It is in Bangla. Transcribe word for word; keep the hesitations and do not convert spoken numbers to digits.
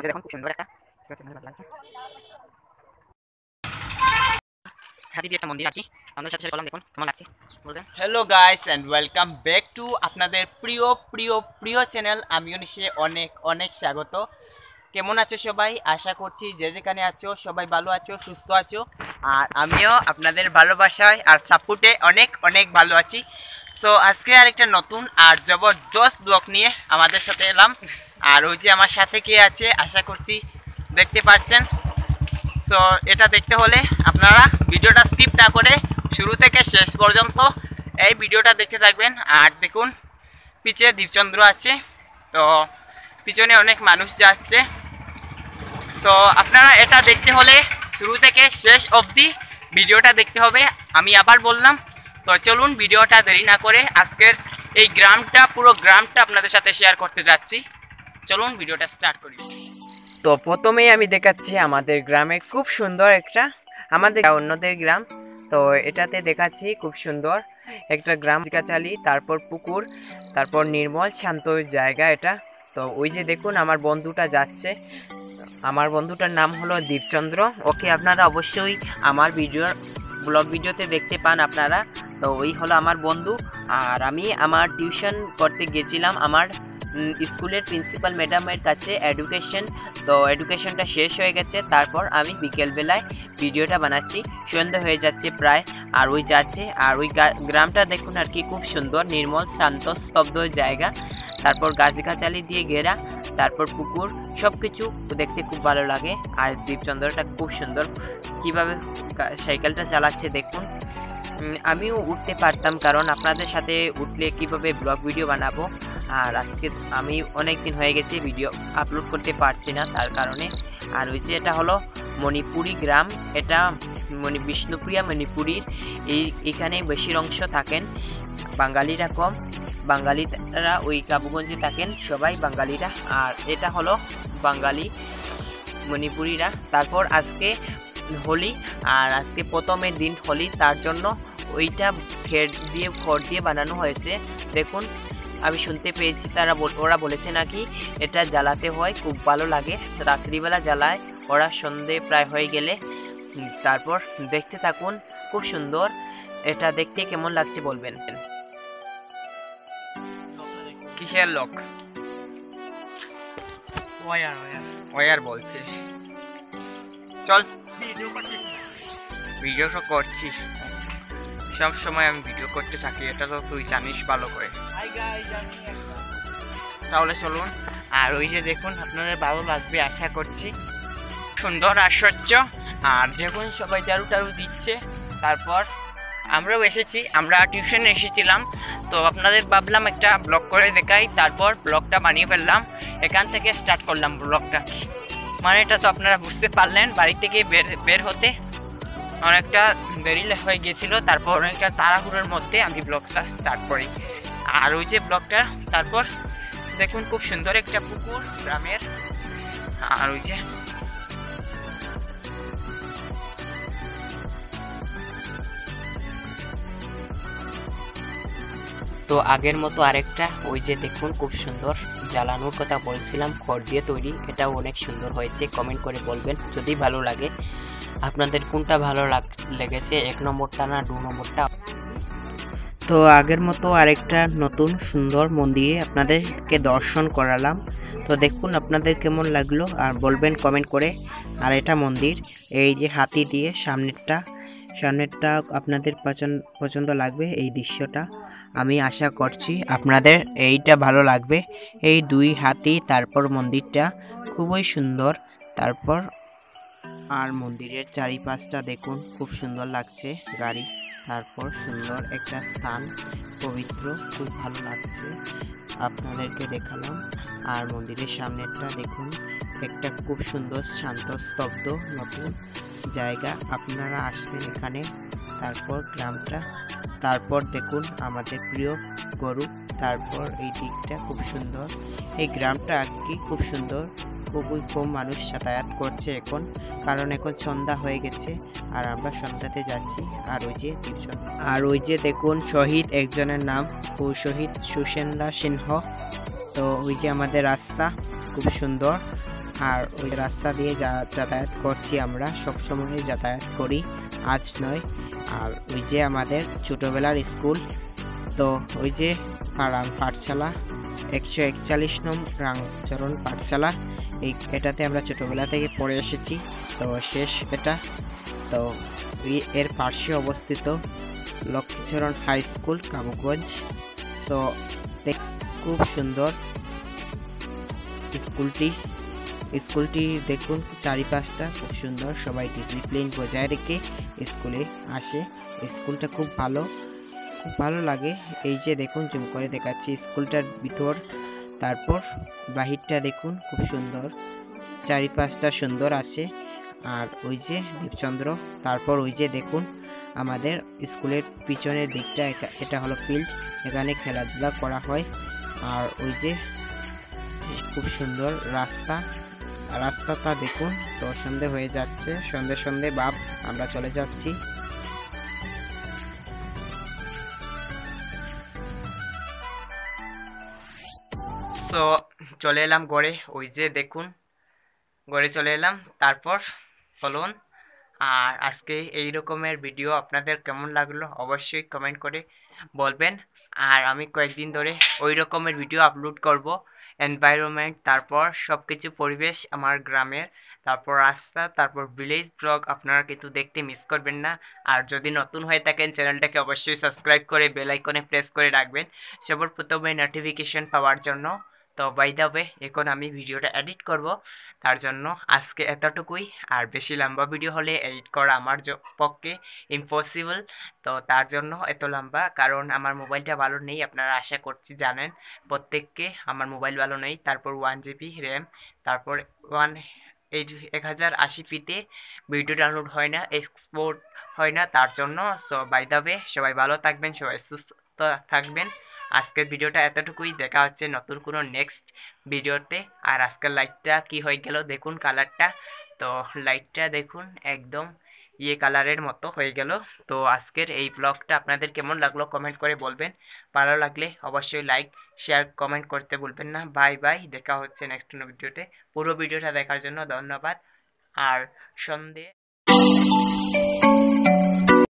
मुझे देखो कुछ सुंदर लगता। Hello guys and welcome back to आपनादेर प्रियो प्रियो प्रियो चैनल आमियोनिशे अनेक अनेक स्वागत। কেমন আছো সবাই? আশা করছি যে যেখানে আছো সবাই ভালো আছো, সুস্থ আছো, আর আমিও আপনাদের ভালোবাসায় আর সাপোর্টে অনেক অনেক ভালো আছি। সো আজকে আরেকটা নতুন আর জবরদস্ত ব্লগ নিয়ে আমাদের সাথে এলাম, আর ওই যে আমার সাথে কে আছে আশা করছি দেখতে পাচ্ছেন। সো এটা দেখতে হলে আপনারা ভিডিওটা স্কিপ না করে শুরু থেকে শেষ পর্যন্ত এই ভিডিওটা দেখতে থাকবেন। আর দেখুন পিছে দীপচন্দ্র আছে, তো পিছনে অনেক মানুষ যাচ্ছে। সো আপনারা এটা দেখতে হলে শুরু থেকে শেষ অবধি ভিডিওটা দেখতে হবে, আমি আবার বললাম। তো চলুন ভিডিওটা দেরি না করে আজকের এই গ্রামটা পুরো গ্রামটা আপনাদের সাথে শেয়ার করতে যাচ্ছি, চলুন ভিডিওটা স্টার্ট করি। তো প্রথমেই আমি দেখাচ্ছি আমাদের গ্রামে খুব সুন্দর একটা আমাদের অন্যদের গ্রাম, তো এটাতে দেখাচ্ছি খুব সুন্দর একটা গ্রাম, কাচালি, তারপর পুকুর, তারপর নির্মল শান্ত জায়গা এটা। তো ওই যে দেখুন আমার বন্ধুটা যাচ্ছে, আমার বন্ধুটার নাম হলো দীপচন্দ্র, ওকে আপনারা অবশ্যই আমার ভিডিওর ব্লগ ভিডিওতে দেখতে পান আপনারা। তো ওই হলো আমার বন্ধু, আর আমি আমার টিউশন করতে গেছিলাম আমার স্কুলের প্রিন্সিপাল ম্যাডামের কাছে এডুকেশন, তো এডুকেশনটা শেষ হয়ে গেছে। তারপর আমি বিকেলবেলায় ভিডিওটা বানাচ্ছি, সন্ধ্যা হয়ে যাচ্ছে প্রায়, আর ওই যাচ্ছে। আর ওই গ্রামটা দেখুন আর কি, খুব সুন্দর নির্মল শান্ত স্তব্ধ জায়গা, তারপর গাছগাছালি দিয়ে ঘেরা, তারপর পুকুর, সব কিছু দেখতে খুব ভালো লাগে। আর দীপচন্দ্রটা খুব সুন্দর কীভাবে সাইকেলটা চালাচ্ছে দেখুন, আমিও উঠতে পারতাম কারণ আপনাদের সাথে উঠলে কীভাবে ব্লগ ভিডিও বানাবো। আর আজকে আমি অনেক দিন হয়ে গেছে ভিডিও আপলোড করতে পারছি না তার কারণে। আর ওই যে এটা হলো মণিপুরি গ্রাম, এটা মানে বিষ্ণুপ্রিয়া মণিপুরীর, এই এখানে বেশির অংশ থাকেন, বাঙালিরা কম, বাঙালিরা ওই কাবুগঞ্জে থাকেন সবাই বাঙালিরা। আর এটা হলো বাঙালি মণিপুরিরা। তারপর আজকে হোলি, আর আজকে প্রথমের দিন হোলি, তার জন্য ওইটা ফের দিয়ে খড় দিয়ে বানানো হয়েছে দেখুন। আমি শুনতে পেয়েছি তারা ওরা বলেছে নাকি এটা জ্বালাতে হয়, খুব ভালো লাগে, রাত্রিবেলা জ্বালায় ওরা সন্ধে প্রায় হয়ে গেলে। তারপর দেখতে থাকুন, খুব সুন্দর, এটা দেখতে কেমন লাগছে বলবেন। কিসের লোক? ওয়ার ওয়ার বলছে, চল ভিডিও তো করছি সব সময়, আমি ভিডিও করতে থাকি এটা তো তুই জানিস ভালো করে। তাহলে চলুন, আর ওই যে দেখুন আপনাদের ভালো লাগবে আশা করছি, সুন্দর আশ্চর্য। আর দেখুন সবাই ঝাড়ু টাড়ু দিচ্ছে। তারপর আমরাও এসেছি, আমরা টিউশনে এসেছিলাম, তো আপনাদের ভাবলাম একটা ব্লগ করে দেখাই, তারপর ব্লগটা বানিয়ে ফেললাম, এখান থেকে স্টার্ট করলাম ব্লগটা। মানে এটা তো আপনারা বুঝতে পারলেন বাড়ি থেকে বের বের হতে অনেকটা দেরি হয়ে গিয়েছিল, তারপর অনেকটা তাড়াহুড়োর মধ্যে আমি ব্লগটা স্টার্ট করি। আর ওই যে ব্লগটা, তারপর দেখুন খুব সুন্দর একটা পুকুর গ্রামের, আর ওই যে তো আগের মতো আরেকটা, ওই যে দেখুন খুব সুন্দর জ্বালানোর কথা বলছিলাম, খড় দিয়ে তৈরি, এটাও অনেক সুন্দর হয়েছে। কমেন্ট করে বলবেন যদি ভালো লাগে আপনাদের, কোনটা ভালো লেগেছে, এক নম্বরটা না দু নম্বরটা। তো আগের মতো আরেকটা নতুন সুন্দর মন্দিরে আপনাদেরকে দর্শন করালাম, তো দেখুন আপনাদের কেমন লাগলো আর বলবেন কমেন্ট করে। আর এটা মন্দির, এই যে হাতি দিয়ে সামনেরটা সামনেরটা আপনাদের পছন্দ পছন্দ লাগবে এই দৃশ্যটা, আমি আশা করছি আপনাদের এইটা ভালো লাগবে। এই দুই হাতি, তারপর মন্দিরটা খুবই সুন্দর, তারপর আর মন্দিরের চারিপাশটা দেখুন খুব সুন্দর লাগছে গাড়ি, তারপর সুন্দর একটা স্থান, পবিত্র, খুব ভালো লাগছে, আপনাদেরকে দেখালাম। আর মন্দিরের সামনেরটা দেখুন একটা খুব সুন্দর শান্ত স্তব্ধ নতুন জায়গা, আপনারা আসবেন এখানে। তারপর গ্রামটা, তারপর দেখুন আমাদের প্রিয় গরু, তারপর এই দিকটা খুব সুন্দর, এই গ্রামটা আর কি খুব সুন্দর, খুবই কম মানুষ যাতায়াত করছে এখন কারণ এখন সন্ধ্যা হয়ে গেছে, আর আমরা সন্ধ্যাতে যাচ্ছি। আর ওই যে আর ওই যে দেখুন শহীদ, একজনের নাম ও শহীদ সুসেন্দা সিংহ। তো ওই যে আমাদের রাস্তা খুব সুন্দর, আর ওই রাস্তা দিয়ে যাতায়াত করছি আমরা সবসময় যাতায়াত করি আজ নয়। আর ওই যে আমাদের ছোটবেলার স্কুল, তো ওই যে রাং পাঠশালা একশো একচল্লিশ নং রামচরণ পাঠশালা, এই এটাতে আমরা ছোটোবেলা থেকে পড়ে এসেছি। তো শেষ এটা, তো এর পাশে অবস্থিত লক্ষ্মীচরণ হাই স্কুল কাবুগঞ্জ। তো খুব সুন্দর স্কুলটি, স্কুলটি দেখুন চারিপাশটা খুব সুন্দর, সবাই ডিসিপ্লিন বজায় রেখে স্কুলে আসে। স্কুলটা খুব ভালো, খুব ভালো লাগে। এই যে দেখুন জুম করে দেখাচ্ছি স্কুলটার ভিতর, তারপর বাহিরটা দেখুন খুব সুন্দর, চারিপাশটা সুন্দর আছে। আর ওই যে দীপচন্দ্র, তারপর ওই যে দেখুন আমাদের স্কুলের পিছনের দিকটা, এটা হলো ফিল্ড, এখানে খেলাধুলা করা হয়। আর ওই যে খুব সুন্দর রাস্তা, রাস্তাটা দেখুন। তো সন্ধে হয়ে যাচ্ছে, সন্ধে সন্ধে বাপ আমরা চলে যাচ্ছি। তো চলে এলাম গড়ে, ওই যে দেখুন গড়ে চলে এলাম। তারপর চলুন, আর আজকে এই রকমের ভিডিও আপনাদের কেমন লাগলো অবশ্যই কমেন্ট করে বলবেন। আর আমি কয়েকদিন ধরে ওই রকমের ভিডিও আপলোড করব, এনভায়রনমেন্ট, তারপর সব কিছু পরিবেশ আমার গ্রামের, তারপর রাস্তা, তারপর ভিলেজ ব্লগ আপনারা কিন্তু দেখতে মিস করবেন না। আর যদি নতুন হয়ে থাকেন চ্যানেলটাকে অবশ্যই সাবস্ক্রাইব করে বেল আইকনে প্রেস করে রাখবেন সবার প্রথমে নোটিফিকেশন পাওয়ার জন্য। তো বাই দ্য ওয়ে এখন আমি ভিডিওটা এডিট করব, তার জন্য আজকে এতটুকুই। আর বেশি লম্বা ভিডিও হলে এডিট করা আমার পক্ষে ইম্পসিবল, তো তার জন্য এত লম্বা, কারণ আমার মোবাইলটা ভালো নেই, আপনারা আশা করছি জানেন প্রত্যেককে আমার মোবাইল ভালো নেই। তারপর ওয়ান জিবি র্যাম, তারপর ওয়ান এইট এক হাজার আশি পিতে ভিডিও ডাউনলোড হয় না, এক্সপোর্ট হয় না, তার জন্য। সো বাই দ্য ওয়ে সবাই ভালো থাকবেন, সবাই সুস্থ থাকবেন। আজকের ভিডিওটা এতটুকুই, দেখা হচ্ছে নতুন কোনো নেক্সট ভিডিওতে। আর আজকের লাইটটা কি হয়ে গেল দেখুন কালারটা, তো লাইটটা দেখুন একদম ইয়ে কালারের মতো হয়ে গেল। তো আজকের এই ব্লগটা আপনাদের কেমন লাগলো কমেন্ট করে বলবেন, ভালো লাগলে অবশ্যই লাইক শেয়ার কমেন্ট করতে ভুলবেন না। বাই বাই, দেখা হচ্ছে নেক্সট কোনো ভিডিওতে। পুরো ভিডিওটা দেখার জন্য ধন্যবাদ। আর সন্ধে